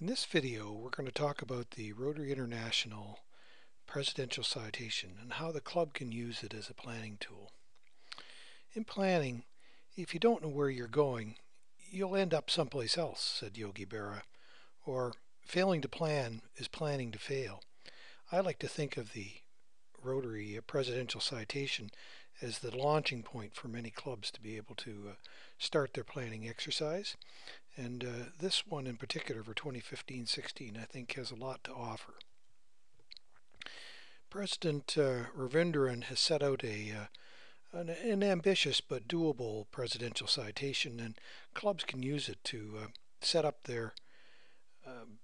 In this video, we're going to talk about the Rotary International Presidential Citation and how the club can use it as a planning tool. In planning, if you don't know where you're going, you'll end up someplace else, said Yogi Berra, or failing to plan is planning to fail. I like to think of the Rotary Presidential Citation as the launching point for many clubs to be able to start their planning exercise. And this one in particular for 2015-16 I think has a lot to offer. President Ravindran has set out an ambitious but doable presidential citation, and clubs can use it to set up their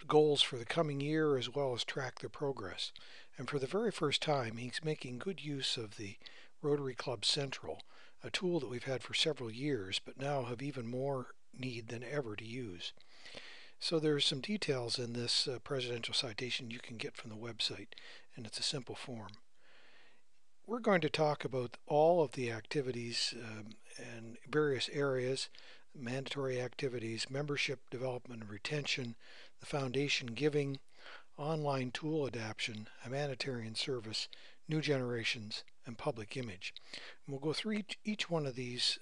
goals for the coming year as well as track their progress. And for the very first time, he's making good use of the Rotary Club Central, a tool that we've had for several years but now have even more need than ever to use. So there's some details in this presidential citation you can get from the website, and it's a simple form. We're going to talk about all of the activities and various areas: mandatory activities, membership development and retention, the foundation giving, online tool adaption, humanitarian service, new generations, and public image. And we'll go through each one of these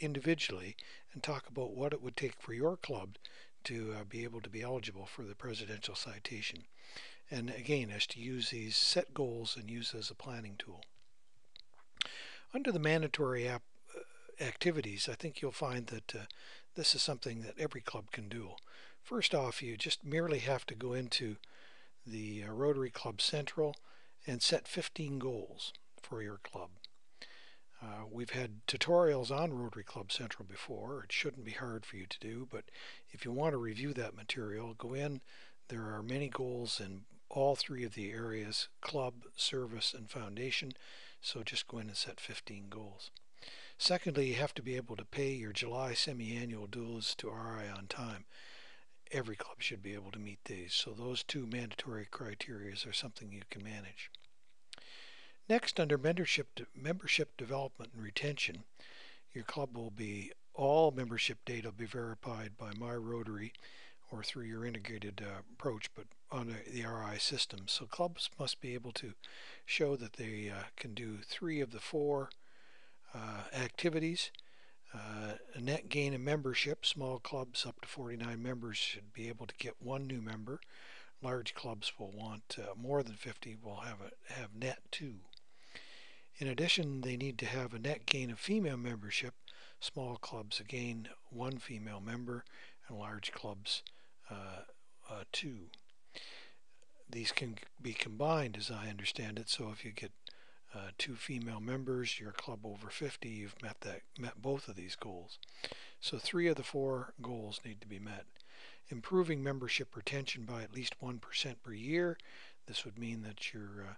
individually and talk about what it would take for your club to be able to be eligible for the presidential citation. And again, as to use these, set goals and use as a planning tool. Under the mandatory activities, I think you'll find that this is something that every club can do. First off, you just merely have to go into the Rotary Club Central and set 15 goals for your club. We've had tutorials on Rotary Club Central before. It shouldn't be hard for you to do, but if you want to review that material, go in. There are many goals in all three of the areas: club, service, and foundation. So just go in and set 15 goals. Secondly, you have to be able to pay your July semi-annual dues to RI on time. Every club should be able to meet these, so those two mandatory criteria are something you can manage. Next, under membership development and retention, your club will be, all membership data will be verified by My Rotary or through your integrated approach, but on the RI system. So clubs must be able to show that they can do 3 of the 4 activities. A net gain in membership: small clubs up to 49 members should be able to get 1 new member. Large clubs will want more than 50, will have net 2. In addition, they need to have a net gain of female membership. Small clubs, again, 1 female member, and large clubs 2. These can be combined, as I understand it, so if you get 2 female members, your club over 50, you've met both of these goals. So 3 of the 4 goals need to be met. Improving membership retention by at least 1% per year. This would mean that you're,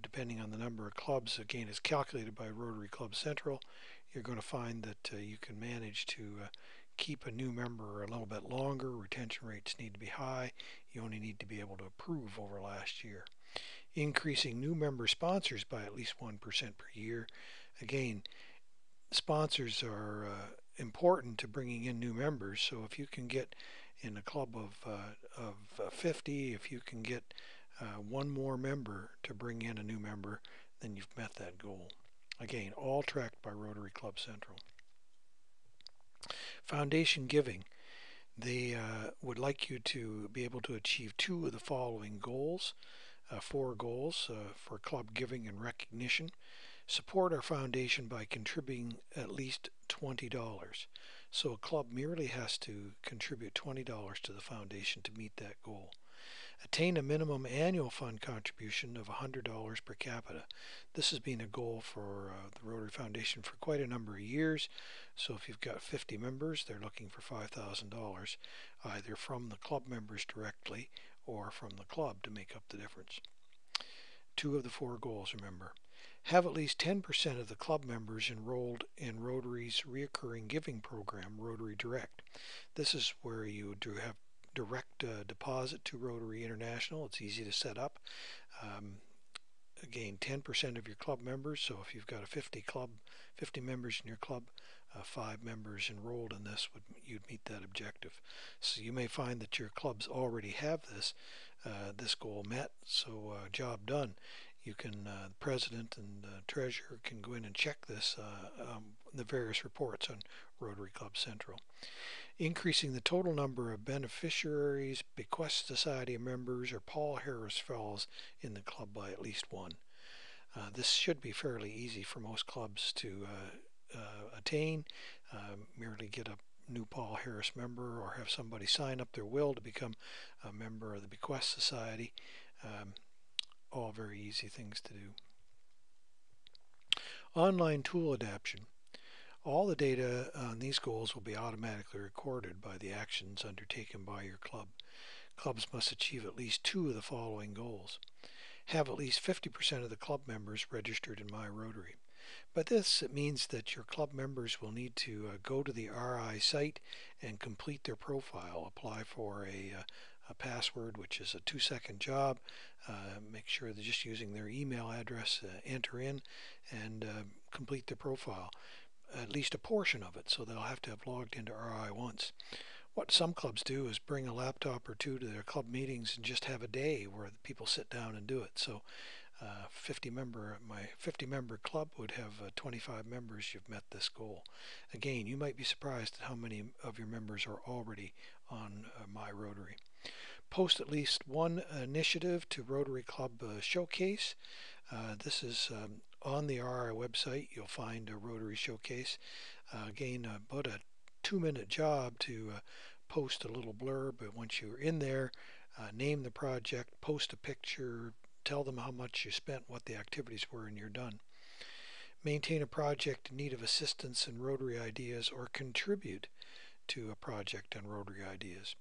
depending on the number of clubs, again is calculated by Rotary Club Central, you're going to find that you can manage to keep a new member a little bit longer. Retention rates need to be high. You only need to be able to approve over last year. Increasing new member sponsors by at least 1% per year. Again, sponsors are important to bringing in new members, so if you can get in a club of 50, if you can get 1 more member to bring in a new member, then you've met that goal. Again, all tracked by Rotary Club Central. Foundation giving. They would like you to be able to achieve 2 of the following goals. 4 goals for club giving and recognition. Support our foundation by contributing at least $20. So a club merely has to contribute $20 to the foundation to meet that goal. Attain a minimum annual fund contribution of $100 per capita. This has been a goal for the Rotary Foundation for quite a number of years. So if you've got 50 members, they're looking for $5,000 either from the club members directly or from the club to make up the difference. 2 of the 4 goals, remember. Have at least 10% of the club members enrolled in Rotary's reoccurring giving program, Rotary Direct. This is where you do have direct deposit to Rotary International. It's easy to set up. Again, 10% of your club members, so if you've got 50 members in your club, 5 members enrolled in this, you'd meet that objective. So you may find that your clubs already have this this goal met, so job done. You can, the president and the treasurer can go in and check this, the various reports on Rotary Club Central. Increasing the total number of beneficiaries, bequest society members, or Paul Harris Fellows in the club by at least 1. This should be fairly easy for most clubs to attain. Merely get a new Paul Harris member or have somebody sign up their will to become a member of the Bequest Society. All very easy things to do. Online tool adaption. All the data on these goals will be automatically recorded by the actions undertaken by your club. Clubs must achieve at least 2 of the following goals. Have at least 50% of the club members registered in My Rotary. By this, it means that your club members will need to go to the RI site and complete their profile, apply for a password, which is a 2-second job, make sure they're just using their email address, enter in, and complete their profile, at least a portion of it, so they'll have to have logged into RI once. What some clubs do is bring a laptop or 2 to their club meetings and just have a day where the people sit down and do it. So 50-member club would have 25 members. You've met this goal. Again, you might be surprised at how many of your members are already on My Rotary. Post at least 1 initiative to Rotary Club Showcase. This is on the RI website. You'll find a Rotary Showcase. Again, about a 2-minute job to post a little blurb, but once you're in there, name the project, post a picture, tell them how much you spent, what the activities were, and you're done. Maintain a project in need of assistance in Rotary Ideas, or contribute to a project on Rotary Ideas.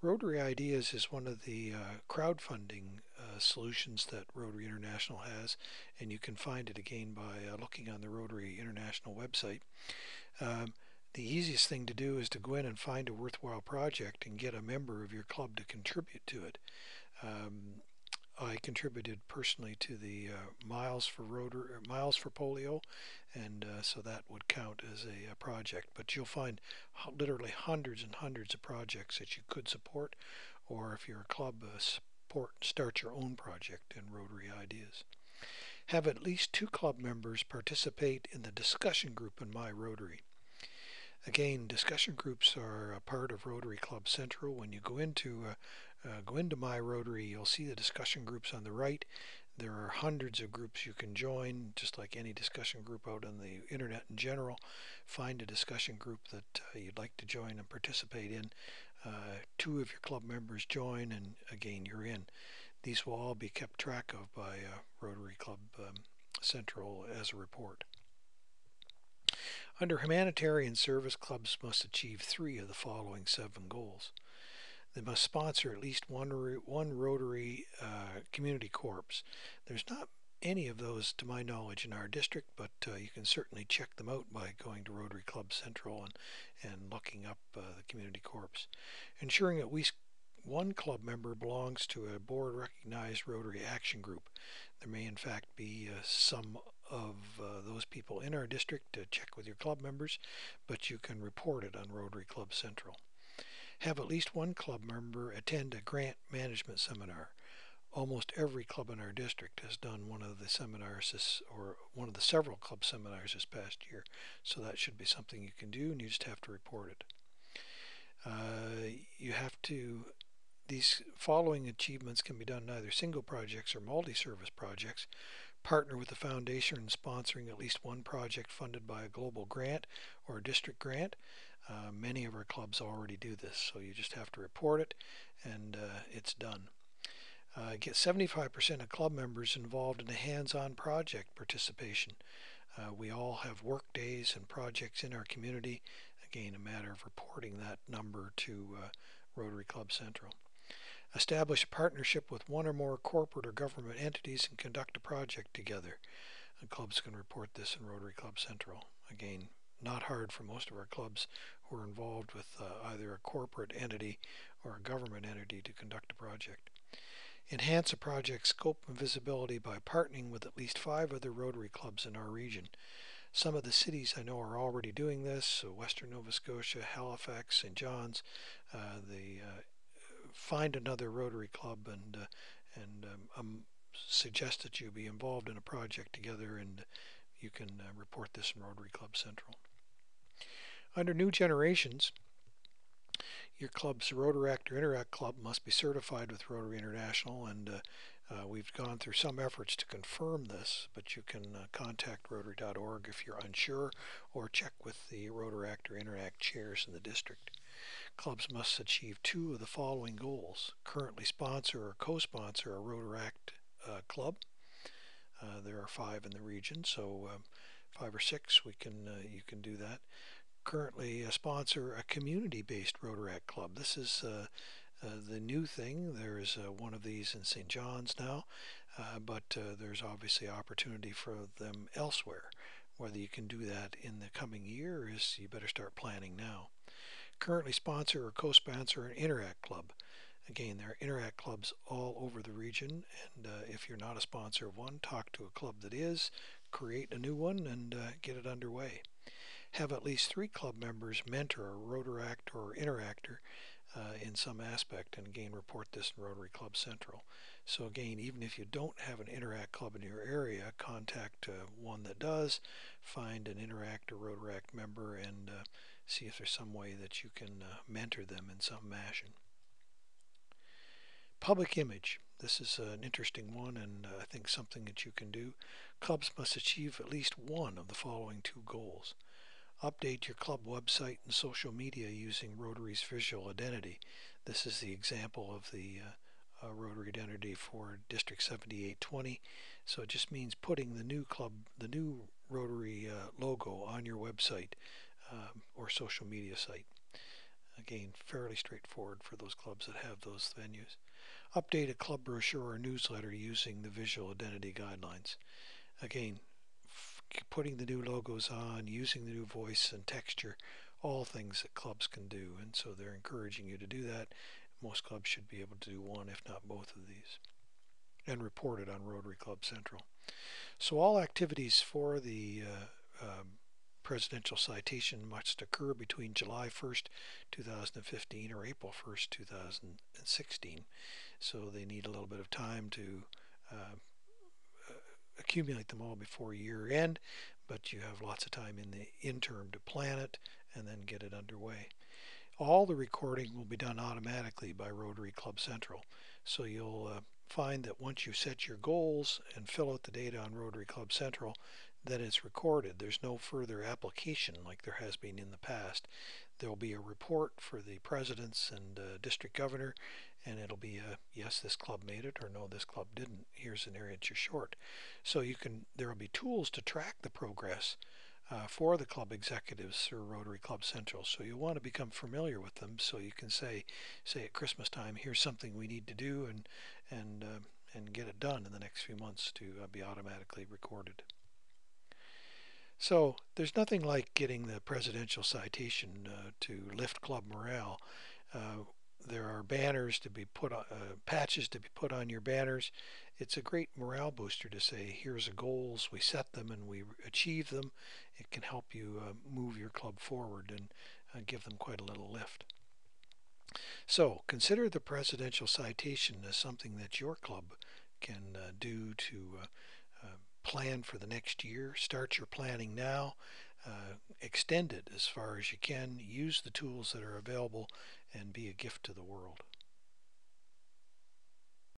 Rotary Ideas is one of the crowdfunding solutions that Rotary International has, and you can find it again by looking on the Rotary International website. The easiest thing to do is to go in and find a worthwhile project and get a member of your club to contribute to it. I contributed personally to the Miles for Polio, and so that would count as a project. But you'll find literally hundreds and hundreds of projects that you could support, or if you're a club, start your own project in Rotary Ideas. Have at least 2 club members participate in the discussion group in My Rotary. Again, discussion groups are a part of Rotary Club Central. When you go into My Rotary, you'll see the discussion groups on the right. There are hundreds of groups you can join, just like any discussion group out on the internet in general. Find a discussion group that you'd like to join and participate in. 2 of your club members join, and again, you're in. These will all be kept track of by Rotary Club Central as a report. Under humanitarian service, clubs must achieve 3 of the following 7 goals. They must sponsor at least one Rotary Community Corps. There's not any of those, to my knowledge, in our district, but you can certainly check them out by going to Rotary Club Central and looking up the Community Corps. Ensuring at least 1 club member belongs to a board-recognized Rotary Action Group. There may, in fact, be some of those people in our district. To check with your club members, but you can report it on Rotary Club Central. Have at least 1 club member attend a grant management seminar. Almost every club in our district has done one of the seminars or one of the several club seminars this past year, so that should be something you can do, and you just have to report it. You have to These following achievements can be done in either single projects or multi-service projects. Partner with the foundation in sponsoring at least 1 project funded by a global grant or a district grant. Many of our clubs already do this, so you just have to report it, and it's done. Get 75% of club members involved in a hands-on project participation. We all have work days and projects in our community. Again, a matter of reporting that number to Rotary Club Central. Establish a partnership with 1 or more corporate or government entities and conduct a project together. And clubs can report this in Rotary Club Central. Again, not hard for most of our clubs who are involved with either a corporate entity or a government entity to conduct a project. Enhance a project's scope and visibility by partnering with at least 5 other Rotary clubs in our region. Some of the cities I know are already doing this, so Western Nova Scotia, Halifax, St. John's. Find another Rotary Club and suggest that you be involved in a project together, and you can report this in Rotary Club Central. Under New Generations, your club's Rotaract or Interact club must be certified with Rotary International, and we've gone through some efforts to confirm this, but you can contact Rotary.org if you're unsure, or check with the Rotaract or Interact chairs in the district. Clubs must achieve two of the following goals: currently sponsor or co-sponsor a Rotaract club. There are 5 in the region, so 5 or 6 you can do that. Currently sponsor a community-based Rotaract club. This is the new thing. There is one of these in St. John's now, but there's obviously opportunity for them elsewhere. Whether you can do that in the coming year is you better start planning now. Currently sponsor or co-sponsor an Interact club. Again, there are Interact clubs all over the region, and if you're not a sponsor of one, talk to a club that is, create a new one, and get it underway. Have at least 3 club members mentor a Rotaract or Interactor in some aspect, and again report this in Rotary Club Central. So again, even if you don't have an Interact club in your area, contact one that does, find an Interact or Rotaract member, and see if there's some way that you can mentor them in some fashion. Public image. This is an interesting one, and I think something that you can do. Clubs must achieve at least one of the following 2 goals. Update your club website and social media using Rotary's visual identity. This is the example of the Rotary identity for District 7820. So it just means putting the new Rotary logo on your website or social media site. Again, fairly straightforward for those clubs that have those venues. Update a club brochure or newsletter using the visual identity guidelines. Again, putting the new logos on, using the new voice and texture, all things that clubs can do, and so they're encouraging you to do that. Most clubs should be able to do one, if not both of these, and report it on Rotary Club Central. So all activities for the Presidential Citation must occur between July 1st, 2015 or April 1st, 2016. So they need a little bit of time to accumulate them all before year end, but you have lots of time in the interim to plan it and then get it underway. All the recording will be done automatically by Rotary Club Central, so you'll find that once you set your goals and fill out the data on Rotary Club Central, that it's recorded. There's no further application like there has been in the past. There'll be a report for the presidents and district governor, and it'll be a yes, this club made it, or no, this club didn't. Here's an area that you're short. So you can, there will be tools to track the progress for the club executives through Rotary Club Central. So you want to become familiar with them, so you can say at Christmas time, here's something we need to do, and get it done in the next few months to be automatically recorded. So there's nothing like getting the Presidential Citation to lift club morale. There are banners to be put on, patches to be put on your banners. It's a great morale booster to say, here's the goals, we set them and we achieve them. It can help you move your club forward and give them quite a little lift. So consider the Presidential Citation as something that your club can do to plan for the next year. Start your planning now. Extend it as far as you can. Use the tools that are available and be a gift to the world.